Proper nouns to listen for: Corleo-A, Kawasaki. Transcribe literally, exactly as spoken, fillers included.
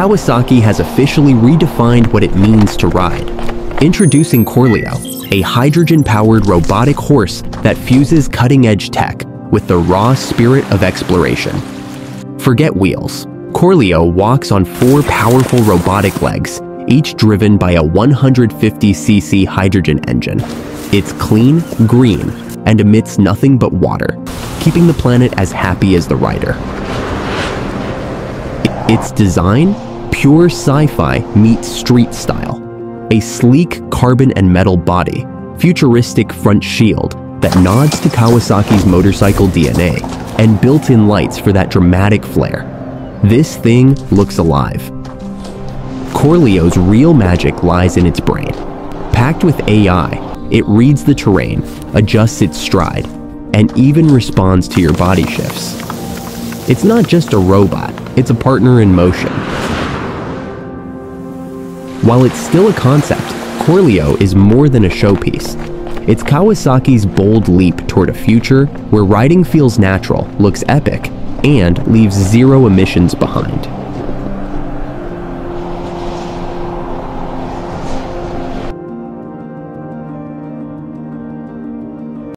Kawasaki has officially redefined what it means to ride. Introducing Corleo, a hydrogen-powered robotic horse that fuses cutting-edge tech with the raw spirit of exploration. Forget wheels. Corleo walks on four powerful robotic legs, each driven by a one hundred fifty c c hydrogen engine. It's clean, green, and emits nothing but water, keeping the planet as happy as the rider. Its design? Pure sci-fi meets street style. A sleek carbon and metal body, futuristic front shield that nods to Kawasaki's motorcycle D N A, and built-in lights for that dramatic flair. This thing looks alive. Corleo's real magic lies in its brain. Packed with A I, it reads the terrain, adjusts its stride, and even responds to your body shifts. It's not just a robot, it's a partner in motion. While it's still a concept, Corleo is more than a showpiece. It's Kawasaki's bold leap toward a future where riding feels natural, looks epic, and leaves zero emissions behind.